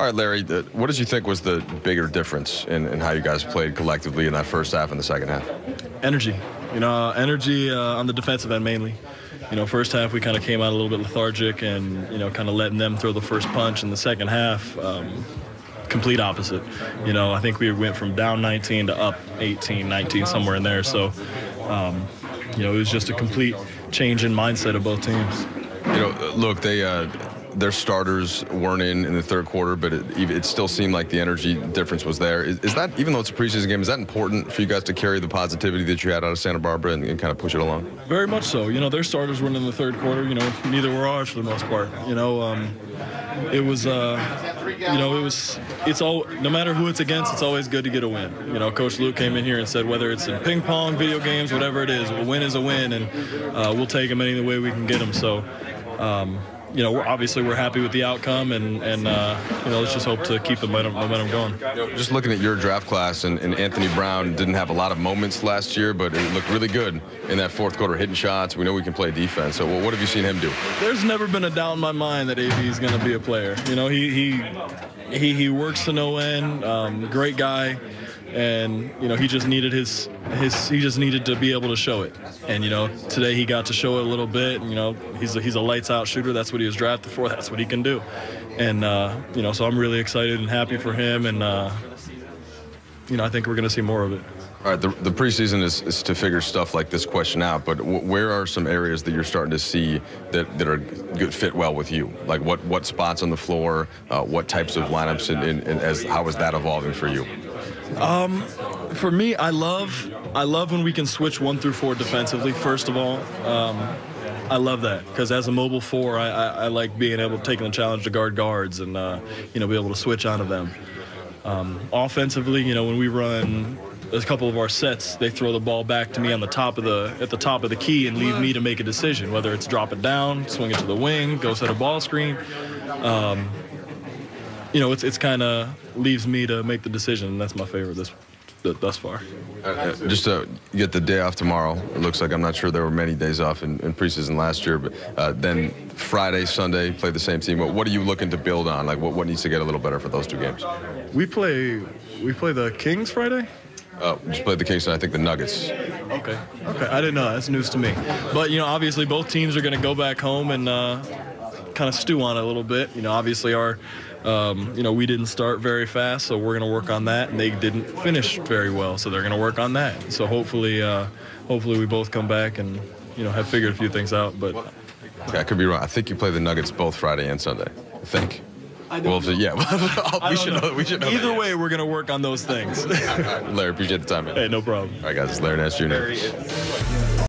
All right, Larry, what did you think was the bigger difference in how you guys played collectively in that first half and the second half? Energy. You know, energy on the defensive end mainly. You know, first half we kind of came out a little bit lethargic and, you know, kind of letting them throw the first punch. In the second half, complete opposite. You know, I think we went from down 19 to up 18, 19, somewhere in there. So, you know, it was just a complete change in mindset of both teams. You know, look, they... Their starters weren't in the third quarter, but it still seemed like the energy difference was there. Is that, even though it's a preseason game, is that important for you guys to carry the positivity that you had out of Santa Barbara and kind of push it along? Very much so. You know, their starters weren't in the third quarter. You know, neither were ours for the most part. You know, it was, you know, it was, it's all, no matter who it's against, it's always good to get a win. You know, Coach Luke came in here and said, whether it's in ping pong, video games, whatever it is, a win is a win, and we'll take them any way we can get them. So, you know, we're happy with the outcome, and you know, let's just hope to keep the momentum going. Just looking at your draft class, and Anthony Brown didn't have a lot of moments last year, but it looked really good in that fourth quarter, hitting shots. We know we can play defense, so what have you seen him do? There's never been a doubt in my mind that AB is going to be a player. You know, he works to no end, great guy. And, you know, he just needed he just needed to be able to show it. And, you know, today he got to show it a little bit. And, you know, he's a lights out shooter. That's what he was drafted for. That's what he can do. And, you know, so I'm really excited and happy for him. And, you know, I think we're going to see more of it. All right, the preseason is to figure stuff like this question out, but where are some areas that you're starting to see that are good, fit well with you? Like what spots on the floor, what types of lineups, and how is that evolving for you? For me, I love when we can switch 1 through 4 defensively. First of all, I love that, because as a mobile four, I like being able to take the challenge to guard guards and you know, be able to switch onto them. Offensively, you know, when we run a couple of our sets, they throw the ball back to me on the top of the key and leave me to make a decision, whether it's drop it down, swing it to the wing, go set a ball screen. You know, it's kind of leaves me to make the decision, and that's my favorite thus far. Just to get the day off tomorrow, it looks like, I'm not sure there were many days off in preseason last year, but then Friday, Sunday, play the same team. What are you looking to build on? Like what needs to get a little better for those two games? We play the Kings Friday? Just played the Kings and I think the Nuggets. Okay, I didn't know that. That's news to me. But, you know, obviously both teams are going to go back home and kind of stew on it a little bit. You know, obviously our... you know, we didn't start very fast, so we're going to work on that. And they didn't finish very well, so they're going to work on that. So hopefully we both come back and, you know, have figured a few things out. But I could be wrong. I think you play the Nuggets both Friday and Sunday. I think. Wolves, yeah. We should know. Either way, we're going to work on those things. All right, Larry, appreciate the time, man. Hey, no problem. All right, guys, it's Larry Nance Jr.